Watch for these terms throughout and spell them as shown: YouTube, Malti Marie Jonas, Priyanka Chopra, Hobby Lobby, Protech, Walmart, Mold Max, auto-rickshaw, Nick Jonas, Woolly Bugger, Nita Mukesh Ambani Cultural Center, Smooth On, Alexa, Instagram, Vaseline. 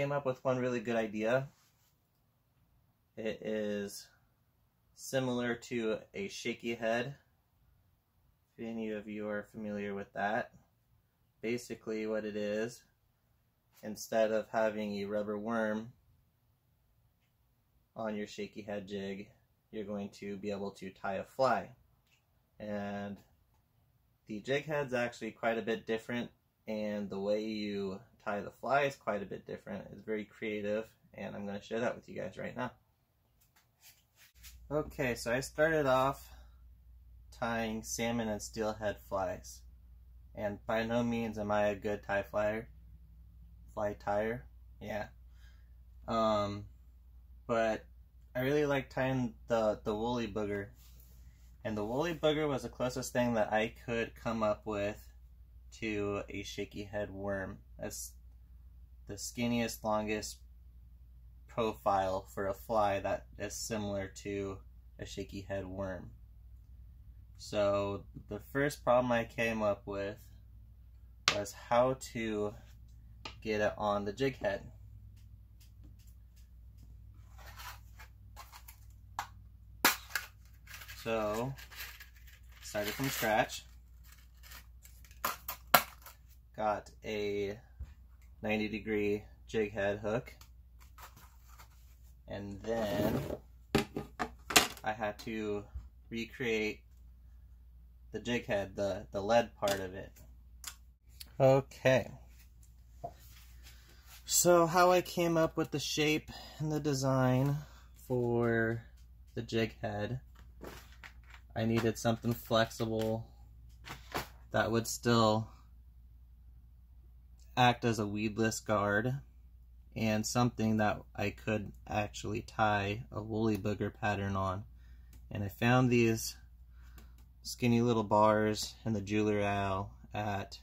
came up with one really good idea. It is similar to a shaky head, if any of you are familiar with that. Basically what it is, instead of having a rubber worm on your shaky head jig, you're going to be able to tie a fly. And the jig head's actually quite a bit different, and the way you tie the fly is quite a bit different. It's very creative, and I'm going to share that with you guys right now. Okay, so I started off tying salmon and steelhead flies, and by no means am I a good tie flyer. But I really like tying the woolly bugger, and the woolly bugger was the closest thing that I could come up with to a shaky head worm. That's the skinniest, longest profile for a fly that is similar to a shaky head worm. So the first problem I came up with was how to get it on the jig head. So started from scratch, got a 90-degree jig head hook, and then I had to recreate the jig head, the lead part of it. Okay, so how I came up with the shape and the design for the jig head, I needed something flexible that would still act as a weedless guard, and something that I could actually tie a woolly bugger pattern on. And I found these skinny little bars in the jeweler aisle at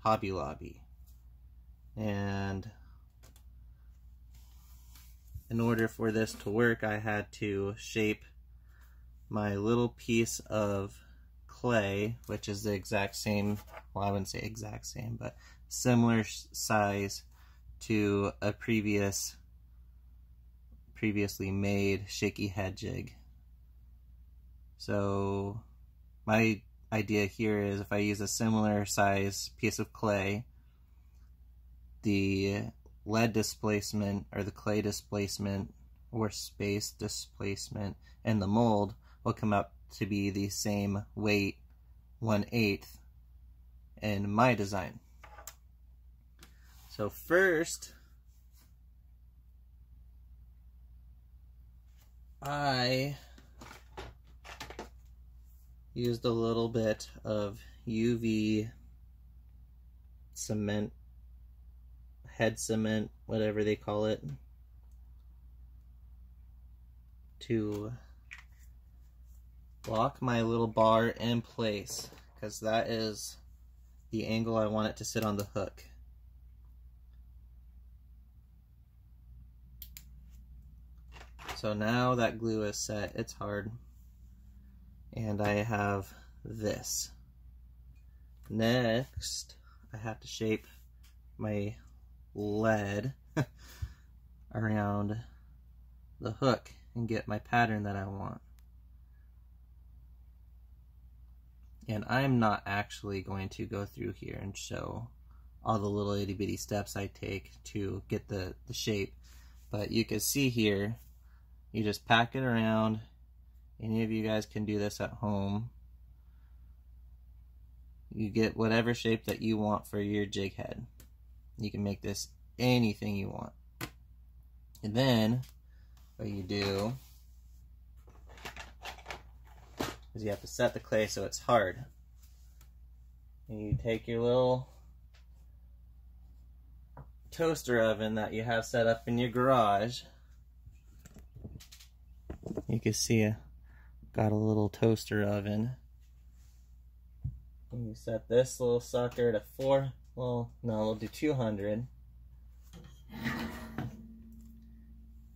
Hobby Lobby, and in order for this to work, I had to shape my little piece of clay, which is the exact same, well, I wouldn't say exact same, but similar size to a previously made shaky head jig. So my idea here is, if I use a similar size piece of clay, the lead displacement, or the clay displacement, or space displacement in the mold will come up to be the same weight, 1/8, in my design. So first, I used a little bit of UV cement, head cement, whatever they call it, to lock my little bar in place, because that is the angle I want it to sit on the hook. So now that glue is set, it's hard, and I have this. Next, I have to shape my lead around the hook and get my pattern that I want. And I'm not actually going to go through here and show all the little itty bitty steps I take to get the shape, but you can see here, you just pack it around. Any of you guys can do this at home. You get whatever shape that you want for your jig head. You can make this anything you want. And then what you do is you have to set the clay so it's hard. And you take your little toaster oven that you have set up in your garage. You can see I got a little toaster oven. And you set this little sucker to 4. Well, no, we'll do 200. You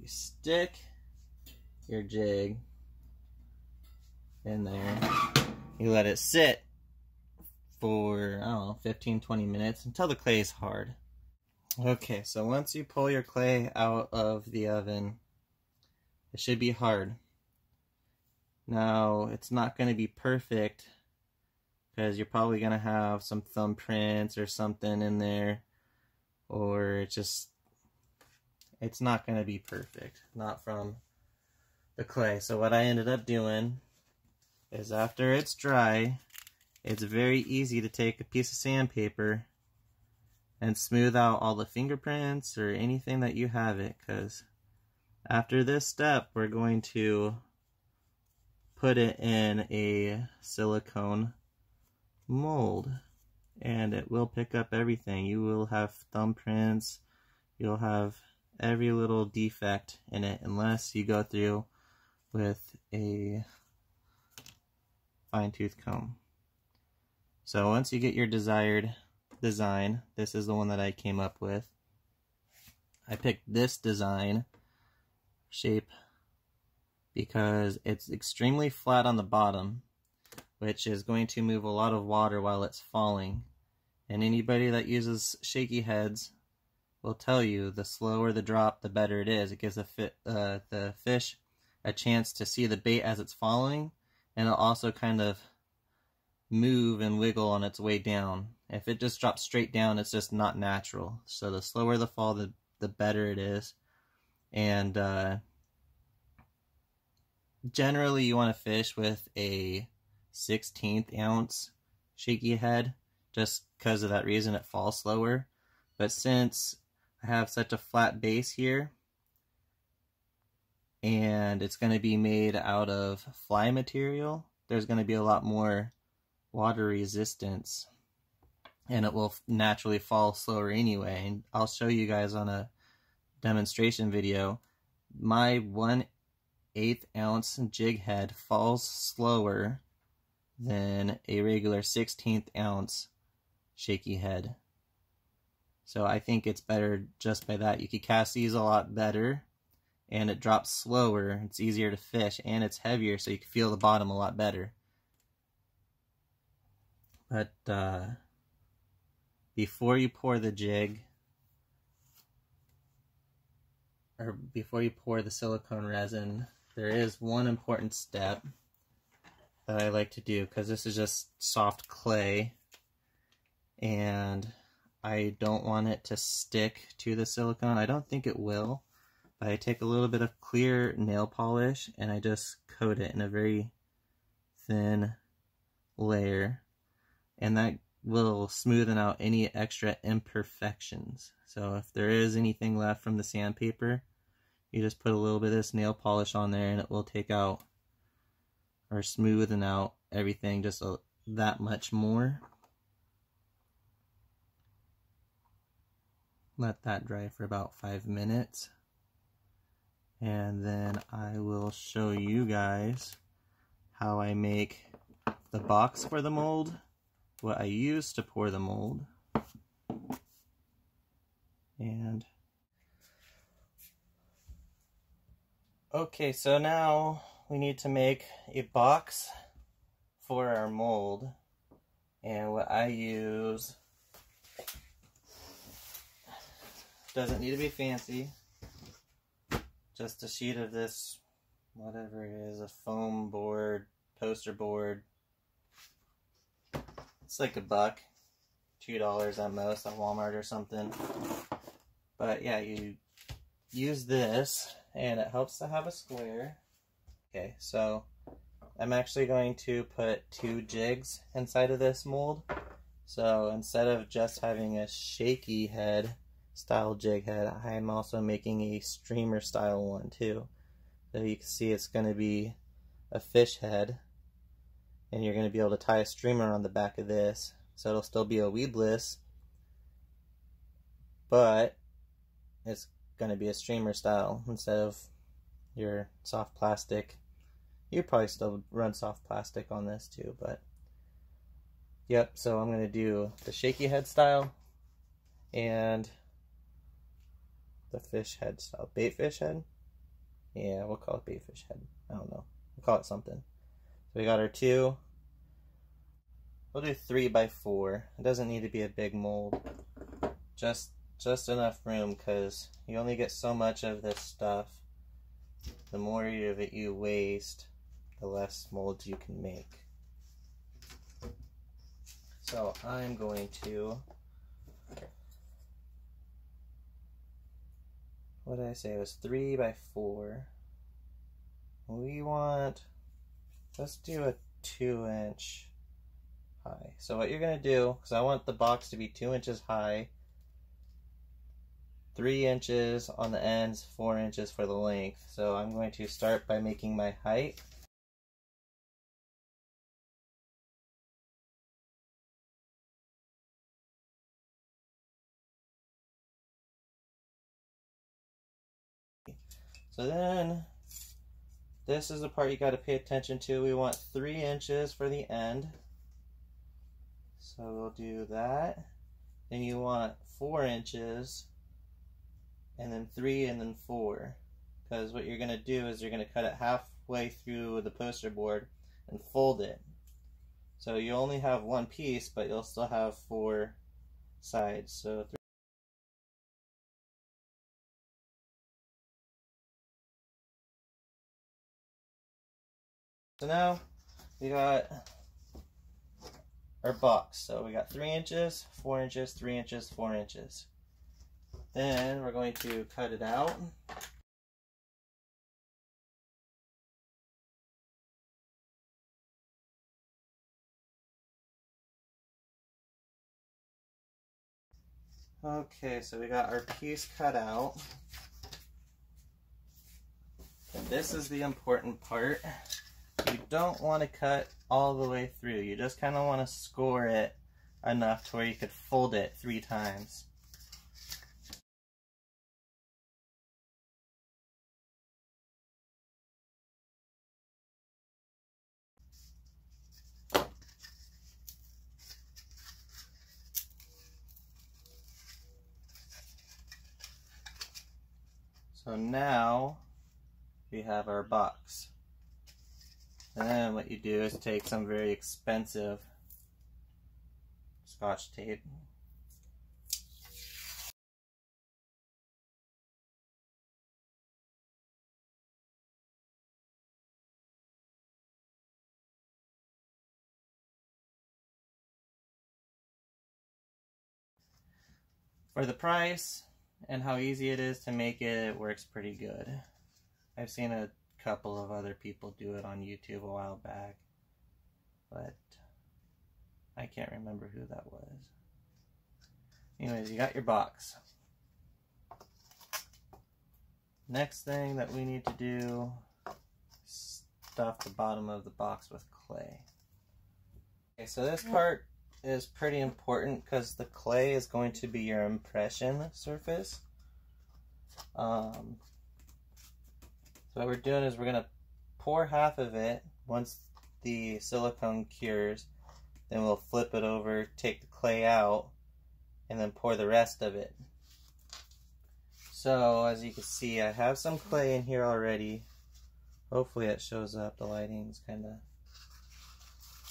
stick your jig in there. You let it sit for, I don't know, 15-20 minutes until the clay is hard. Okay, so once you pull your clay out of the oven, it should be hard. Now, it's not going to be perfect because you're probably going to have some thumbprints or something in there, or it's not going to be perfect, not from the clay. So what I ended up doing is after it's dry, it's very easy to take a piece of sandpaper and smooth out all the fingerprints or anything that you have it, because after this step, we're going to put it in a silicone mold, and it will pick up everything. You will have thumbprints, you'll have every little defect in it, unless you go through with a fine-tooth comb. So once you get your desired design, this is the one that I came up with. I picked this design shape because it's extremely flat on the bottom, which is going to move a lot of water while it's falling. And anybody that uses shaky heads will tell you the slower the drop, the better it is. It gives the fish a chance to see the bait as it's falling, and it'll also kind of move and wiggle on its way down. If it just drops straight down, it's just not natural. So the slower the fall, the better it is. And generally you want to fish with a 16th ounce shaky head, just because of that reason, it falls slower. But since I have such a flat base here, and it's going to be made out of fly material, there's going to be a lot more water resistance, and it will naturally fall slower anyway. And I'll show you guys on a demonstration video, my 1/8 ounce jig head falls slower than a regular 16th ounce shaky head. So I think it's better just by that. You could cast these a lot better, and it drops slower, it's easier to fish, and it's heavier, so you can feel the bottom a lot better. But before you pour the jig, or before you pour the silicone resin, there is one important step that I like to do, because this is just soft clay, and I don't want it to stick to the silicone. I don't think it will, but I take a little bit of clear nail polish, and I just coat it in a very thin layer, and that will smoothen out any extra imperfections. So if there is anything left from the sandpaper, you just put a little bit of this nail polish on there, and it will take out or smoothen out everything just that much more. Let that dry for about 5 minutes, and then I will show you guys how I make the box for the mold, what I use to pour the mold. And okay, so now we need to make a box for our mold, and what I use doesn't need to be fancy, just a sheet of this, whatever it is, a foam board, poster board. It's like $1, $2 at most at Walmart or something. But yeah, you use this, and it helps to have a square. Okay, so I'm actually going to put 2 jigs inside of this mold. So instead of just having a shaky head style jig head, I'm also making a streamer style one too. So you can see it's going to be a fish head, and you're going to be able to tie a streamer on the back of this, so it'll still be a weedless, but it's going to be a streamer style instead of your soft plastic. You probably still run soft plastic on this too, but yep, so I'm going to do the shaky head style and the fish head style. Bait fish head? Yeah, we'll call it bait fish head. I don't know. We'll call it something. We got our 2. We'll do 3 by 4. It doesn't need to be a big mold. Just just enough room, because you only get so much of this stuff. The more of it you waste, the less molds you can make. So I'm going to, what did I say? It was 3 by 4. We want, let's do a 2 inch high. So what you're going to do, because I want the box to be 2 inches high, 3 inches on the ends, 4 inches for the length. So I'm going to start by making my height. So then, this is the part you got to pay attention to. We want 3 inches for the end. So we'll do that. Then you want 4 inches, and then 3, and then 4. Because what you're going to do is you're going to cut it halfway through the poster board and fold it. So you only have one piece, but you'll still have 4 sides. So 3. So now we got our box. So we got 3 inches, 4 inches, 3 inches, 4 inches. Then we're going to cut it out. Okay, so we got our piece cut out. And this is the important part. You don't want to cut all the way through. You just kind of want to score it enough to where you could fold it 3 times. So now we have our box. And then what you do is take some very expensive Scotch tape. For the price and how easy it is to make it, it works pretty good. I've seen a couple of other people do it on YouTube a while back, but I can't remember who that was. Anyways, you got your box. Next thing that we need to do is stuff the bottom of the box with clay. Okay, so this part is pretty important because the clay is going to be your impression surface. So what we're doing is we're going to pour half of it. Once the silicone cures, then we'll flip it over, take the clay out, and then pour the rest of it. So as you can see, I have some clay in here already. Hopefully it shows up. The lighting's kind of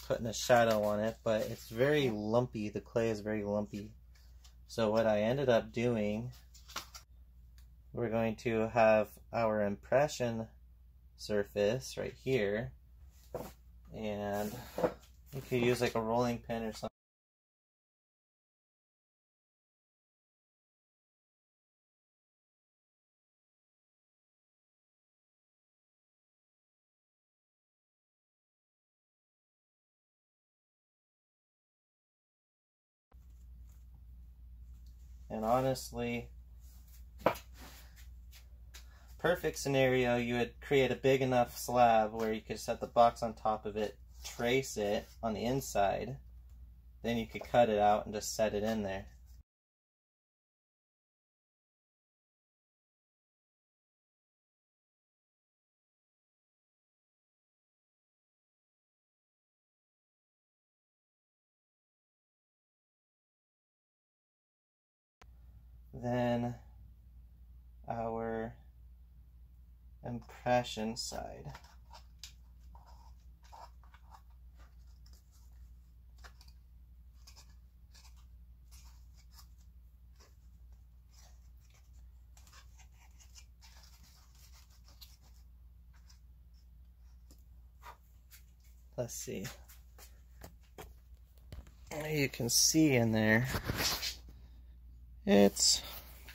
putting a shadow on it, but it's very lumpy. The clay is very lumpy. So what I ended up doing, we're going to have our impression surface right here, and you could use like a rolling pin or something. And honestly, perfect scenario, you would create a big enough slab where you could set the box on top of it, trace it on the inside, then you could cut it out and just set it in there. Then our impression side. Let's see. You can see in there, it's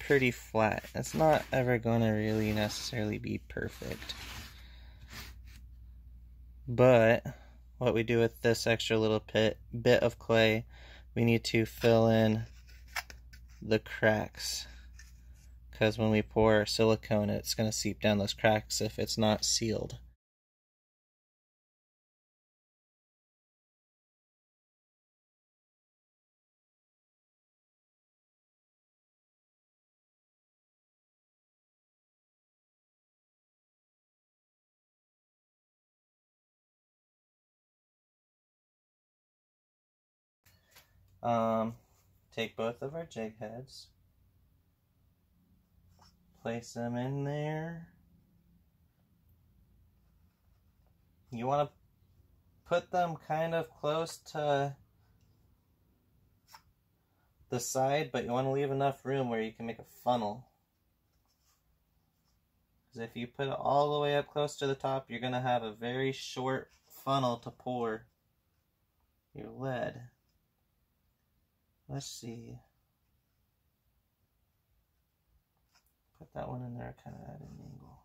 pretty flat. It's not ever going to really necessarily be perfect. But what we do with this extra little bit of clay, we need to fill in the cracks. Because when we pour silicone, it's going to seep down those cracks if it's not sealed. Take both of our jig heads, place them in there. You want to put them kind of close to the side, but you want to leave enough room where you can make a funnel. Because if you put it all the way up close to the top, you're going to have a very short funnel to pour your lead. Let's see. Put that one in there kind of at an angle.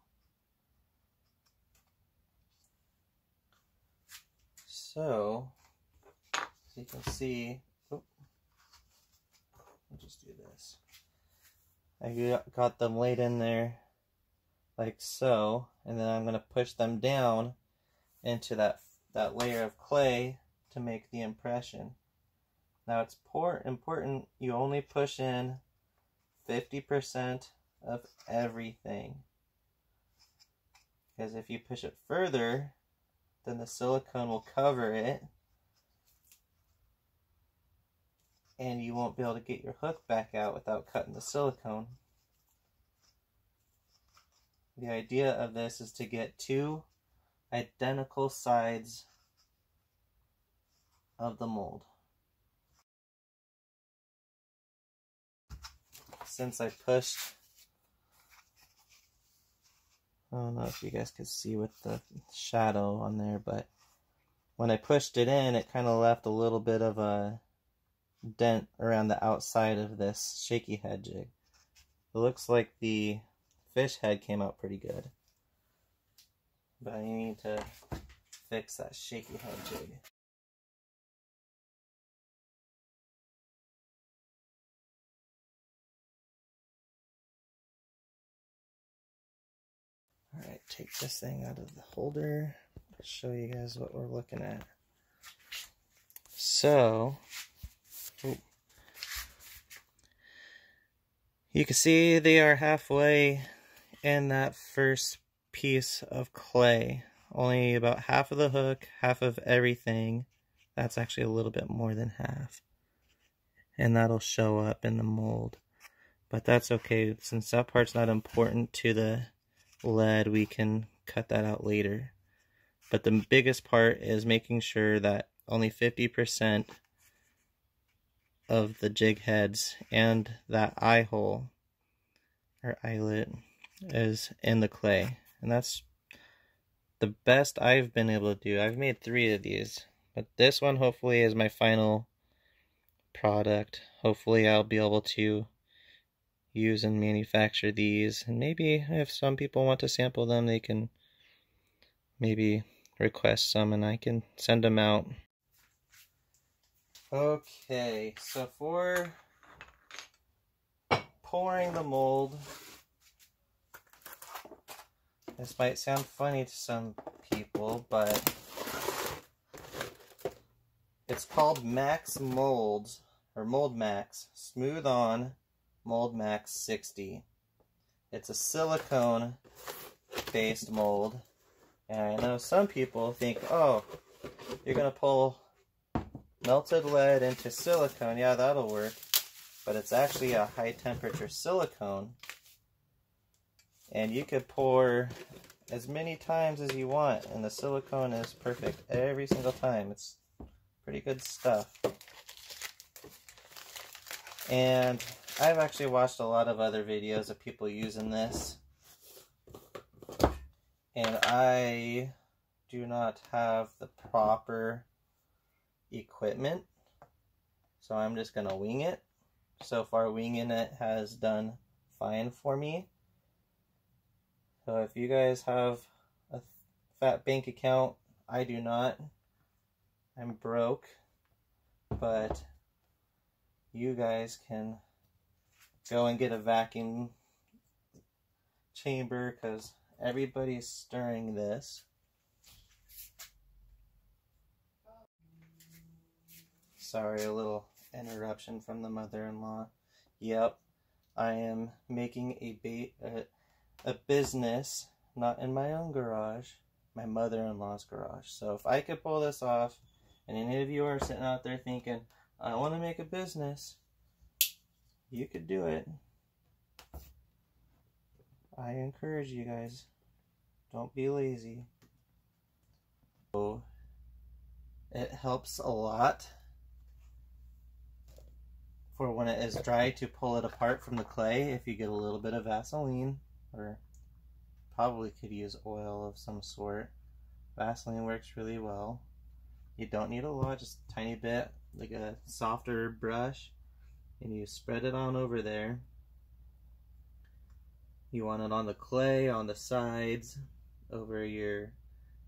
So you can see, oh, I'll just do this. I got them laid in there like so, and then I'm going to push them down into that layer of clay to make the impression. Now it's important you only push in 50% of everything. Because if you push it further, then the silicone will cover it. And you won't be able to get your hook back out without cutting the silicone. The idea of this is to get two identical sides of the mold. Since I pushed, I don't know if you guys could see with the shadow on there, but when I pushed it in, it kind of left a little bit of a dent around the outside of this shaky head jig. It looks like the fish head came out pretty good, but I need to fix that shaky head jig. Alright, take this thing out of the holder. I'll show you guys what we're looking at. So, you can see they are halfway in that first piece of clay. Only about half of the hook, half of everything. That's actually a little bit more than half. And that'll show up in the mold. But that's okay, since that part's not important to the lead, we can cut that out later. But the biggest part is making sure that only 50% of the jig heads and that eye hole or eyelet is in the clay. And that's the best I've been able to do. I've made 3 of these, but this one hopefully is my final product. Hopefully I'll be able to use and manufacture these, and maybe if some people want to sample them, they can maybe request some and I can send them out. Okay, so for pouring the mold, this might sound funny to some people, but it's called Max Molds, or Mold Max, Smooth On Mold Max 60. It's a silicone based mold, and I know some people think, oh, you're gonna pull melted lead into silicone, yeah, that'll work, but it's actually a high temperature silicone, and you could pour as many times as you want and the silicone is perfect every single time. It's pretty good stuff. And I've actually watched a lot of other videos of people using this, and I do not have the proper equipment. So I'm just gonna wing it. So far, winging it has done fine for me. So if you guys have a fat bank account, I do not. I'm broke, but you guys can go and get a vacuum chamber because everybody's stirring this. Sorry, a little interruption from the mother-in-law. Yep, I am making a business, not in my own garage, my mother-in-law's garage. So if I could pull this off, and any of you are sitting out there thinking, I want to make a business, you could do it. I encourage you guys, don't be lazy. So it helps a lot for when it is dry to pull it apart from the clay if you get a little bit of Vaseline, or probably could use oil of some sort. Vaseline works really well. You don't need a lot, just a tiny bit, like a softer brush, and you spread it on over there. You want it on the clay, on the sides, over your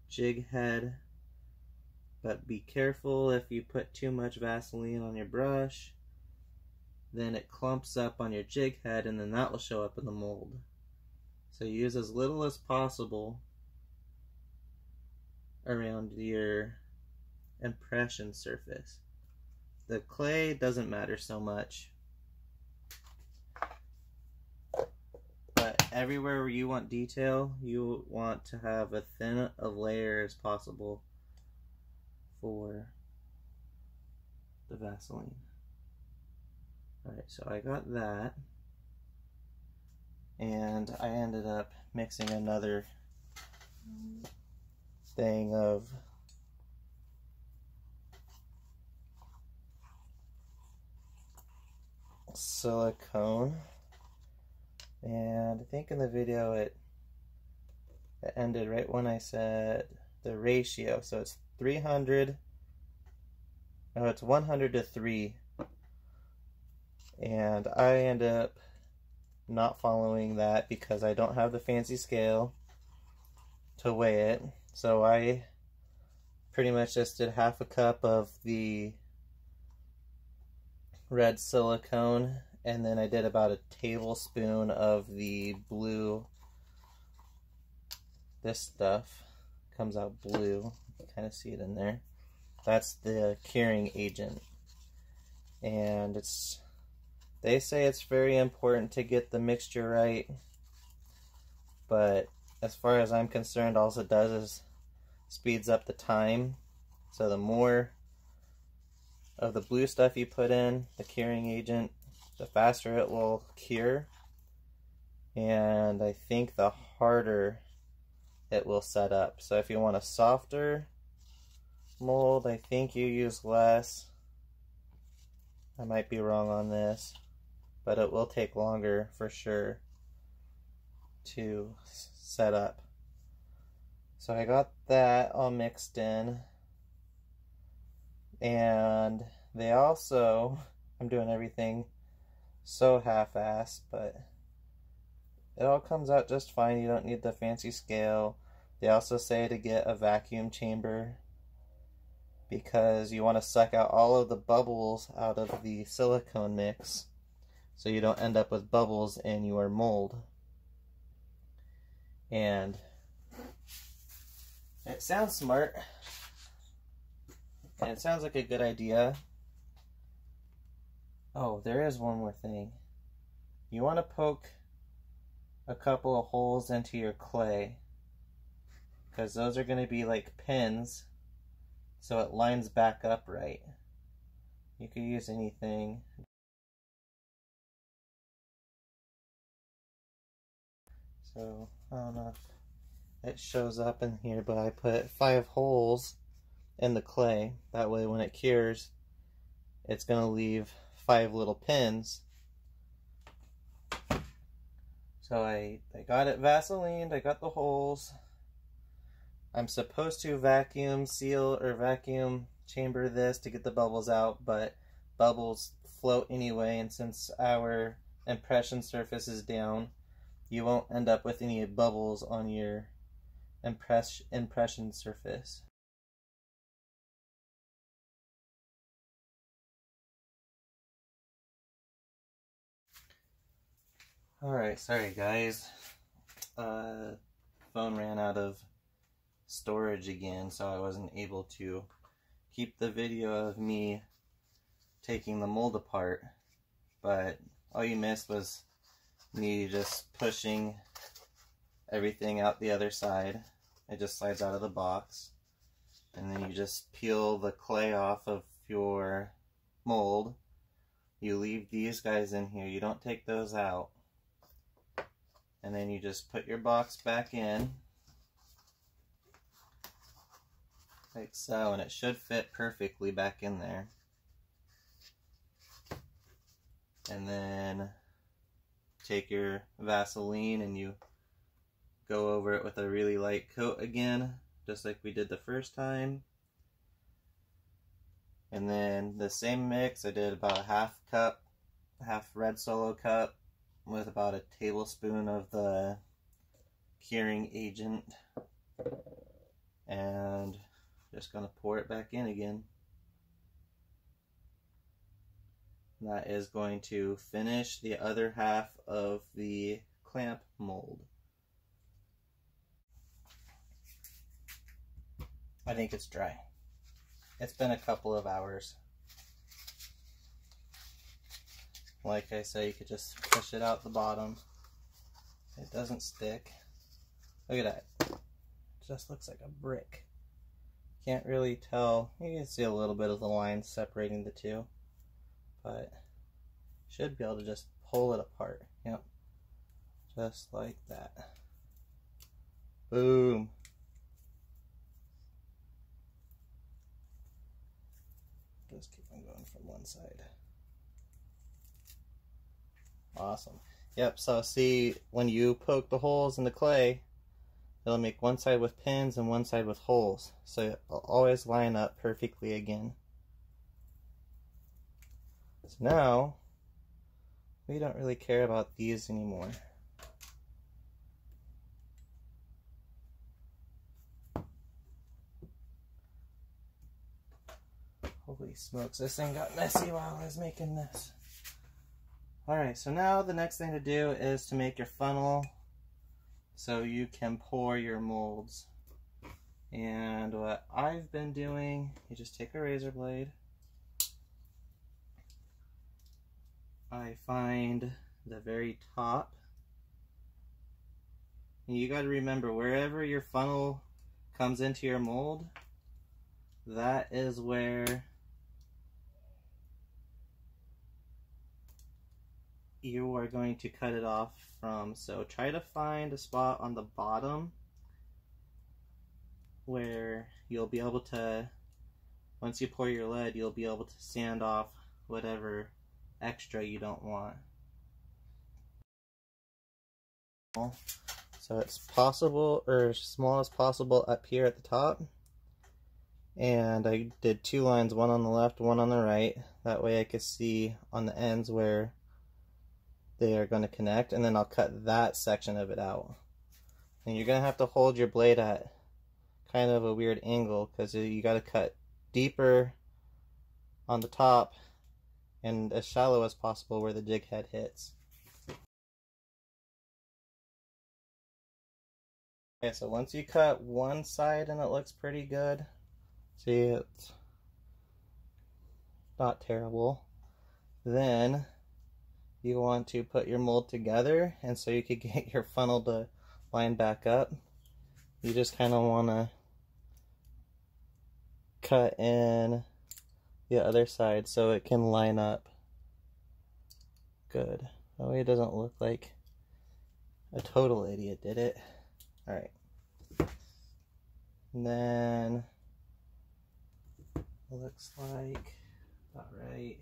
jig head, but be careful if you put too much Vaseline on your brush, then it clumps up on your jig head and then that will show up in the mold. So use as little as possible around your impression surface. The clay doesn't matter so much, but everywhere where you want detail, you want to have as thin a layer as possible for the Vaseline. Alright, so I got that, and I ended up mixing another thing of silicone, and I think in the video it ended right when I said the ratio, so it's 300, no, it's 100 to 3, and I end up not following that because I don't have the fancy scale to weigh it, so I pretty much just did half a cup of the red silicone, and then I did about a tablespoon of the blue. This stuff comes out blue, you kind of see it in there. That's the curing agent, and it's, they say it's very important to get the mixture right, but as far as I'm concerned, all it does is speeds up the time. So the more of the blue stuff you put in, the curing agent, the faster it will cure, and I think the harder it will set up. So if you want a softer mold, I think you use less. I might be wrong on this, but it will take longer for sure to set up. So I got that all mixed in. And they also, I'm doing everything so half-assed, but it all comes out just fine. You don't need the fancy scale. They also say to get a vacuum chamber because you want to suck out all of the bubbles out of the silicone mix so you don't end up with bubbles in your mold. And it sounds smart. And it sounds like a good idea. Oh, there is one more thing. You want to poke a couple of holes into your clay, because those are going to be like pins, so it lines back up right. You could use anything. So, I don't know if it shows up in here, but I put 5 holes in the clay. That way when it cures, it's going to leave 5 little pins. So I got it Vaselined, I got the holes, I'm supposed to vacuum seal or vacuum chamber this to get the bubbles out, but bubbles float anyway, and since our impression surface is down, you won't end up with any bubbles on your impression surface. Alright, sorry guys, phone ran out of storage again, so I wasn't able to keep the video of me taking the mold apart, but all you missed was me just pushing everything out the other side. It just slides out of the box, and then you just peel the clay off of your mold. You leave these guys in here, you don't take those out, and then you just put your box back in like so, and it should fit perfectly back in there. And then take your Vaseline and you go over it with a really light coat again, just like we did the first time. And then the same mix, I did about a half cup, half red Solo cup with about a tablespoon of the curing agent, and just gonna pour it back in again. That is going to finish the other half of the clamp mold. I think it's dry. It's been a couple of hours. Like I said, you could just push it out the bottom. It doesn't stick. Look at that. It just looks like a brick. Can't really tell. You can see a little bit of the line separating the two, but should be able to just pull it apart. Yep, just like that. Boom. Just keep on going from one side. Awesome. Yep, so see, when you poke the holes in the clay, it'll make one side with pins and one side with holes, so it'll always line up perfectly again. So now, we don't really care about these anymore. Holy smokes, this thing got messy while I was making this. Alright, so now the next thing to do is to make your funnel so you can pour your molds. And what I've been doing, you just take a razor blade. I find the very top, and you got to remember, wherever your funnel comes into your mold, that is where you are going to cut it off from. So try to find a spot on the bottom where you'll be able to, once you pour your lead, you'll be able to sand off whatever extra you don't want. So it's possible, or as small as possible, up here at the top. And I did two lines, one on the left, one on the right. That way I could see on the ends where they are going to connect, and then I'll cut that section of it out. And you're going to have to hold your blade at kind of a weird angle, because you got to cut deeper on the top and as shallow as possible where the jig head hits. Okay, so once you cut one side and it looks pretty good, see, it's not terrible, then you want to put your mold together, and so you could get your funnel to line back up, you just kind of want to cut in the other side so it can line up good. That way it doesn't look like a total idiot did it. Alright. And then looks like about right.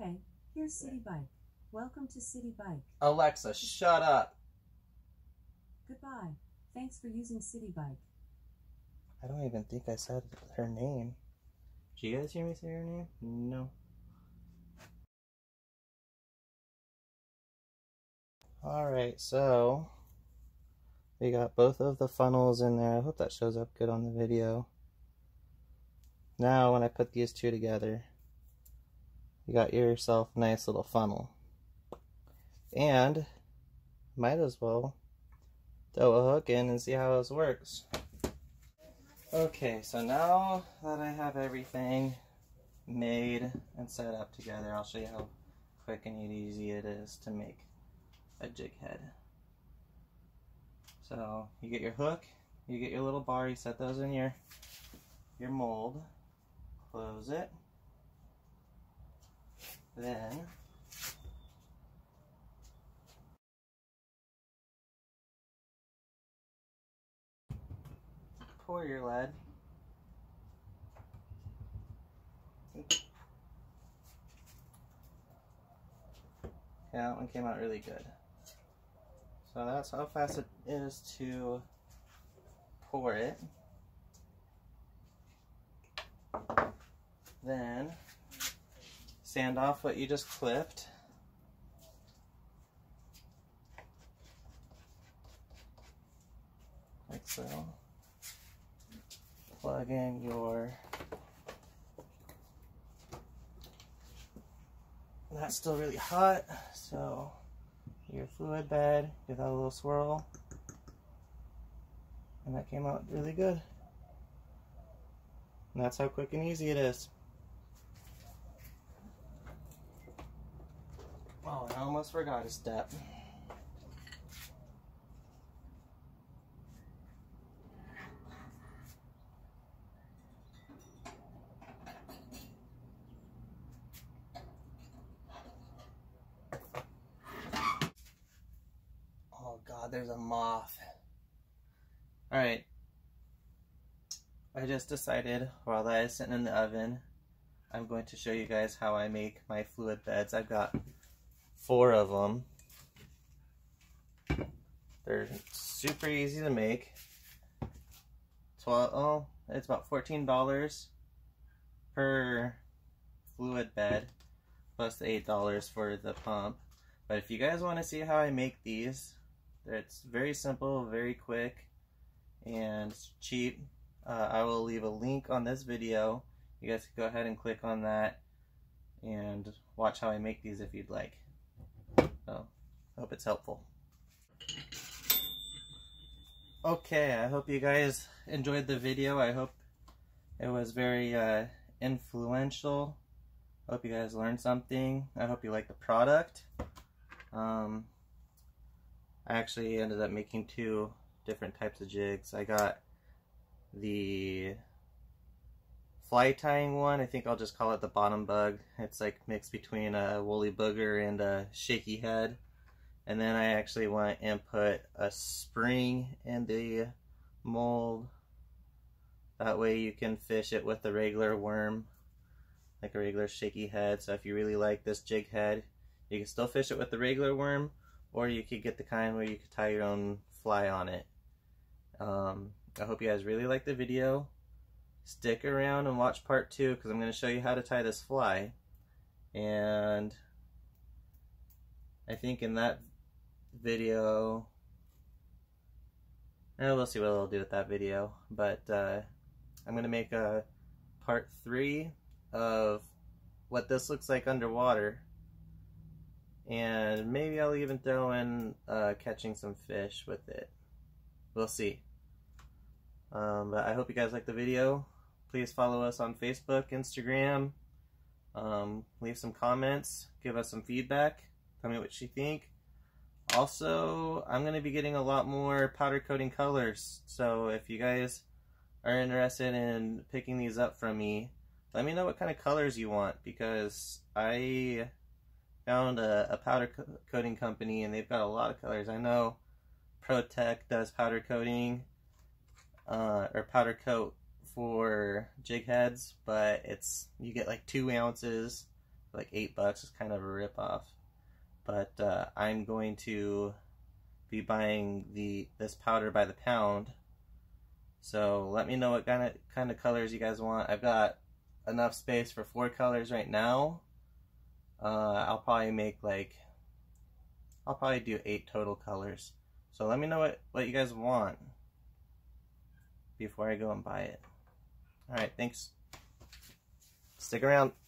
Okay, here's City Bike. Welcome to City Bike. Alexa, shut up. Goodbye. Thanks for using City Bike. I don't even think I said her name. Did you guys hear me say her name? No. Alright, so we got both of the funnels in there. I hope that shows up good on the video. Now when I put these two together, you got yourself a nice little funnel. And might as well throw a hook in and see how this works. Okay, so now that I have everything made and set up together, I'll show you how quick and easy it is to make a jig head. So you get your hook, you get your little bar, you set those in your mold, close it, then pour your lead . Yeah, that one came out really good. So that's how fast it is to pour it. Then sand off what you just clipped. Like so. Plug in your... That's still really hot, so your fluid bed, give that a little swirl, and that came out really good. And that's how quick and easy it is. Oh, I almost forgot a step. There's a moth. Alright, I just decided while that is sitting in the oven, I'm going to show you guys how I make my fluid beds. I've got 4 of them. They're super easy to make. It's about $14 per fluid bed, plus the $8 for the pump. But if you guys want to see how I make these, it's very simple, very quick, and cheap. I will leave a link on this video. You guys can go ahead and click on that and watch how I make these if you'd like. So, hope it's helpful. Okay, I hope you guys enjoyed the video. I hope it was very influential. I hope you guys learned something. I hope you like the product. I actually ended up making 2 different types of jigs. I got the fly tying one. I think I'll just call it the bottom bug. It's like mixed between a woolly bugger and a shaky head. And then I actually went and put a spring in the mold. That way you can fish it with a regular worm, like a regular shaky head. So if you really like this jig head, you can still fish it with the regular worm, or you could get the kind where you could tie your own fly on it. I hope you guys really liked the video. Stick around and watch part 2, because I'm going to show you how to tie this fly. And I think in that video, we'll see what I'll do with that video. But I'm going to make a part 3 of what this looks like underwater. And maybe I'll even throw in catching some fish with it. We'll see. But I hope you guys liked the video. Please follow us on Facebook, Instagram. Leave some comments. Give us some feedback. Tell me what you think. Also, I'm going to be getting a lot more powder coating colors. So if you guys are interested in picking these up from me, let me know what kind of colors you want. Because I found a powder coating company and they've got a lot of colors. I know Protech does powder coating or powder coat for jig heads, but you get like 2 ounces for like $8. It's kind of a ripoff. But I'm going to be buying this powder by the pound, So let me know what kind of colors you guys want. I've got enough space for 4 colors right now. I'll probably do 8 total colors. So let me know what you guys want before I go and buy it. Alright, thanks. Stick around.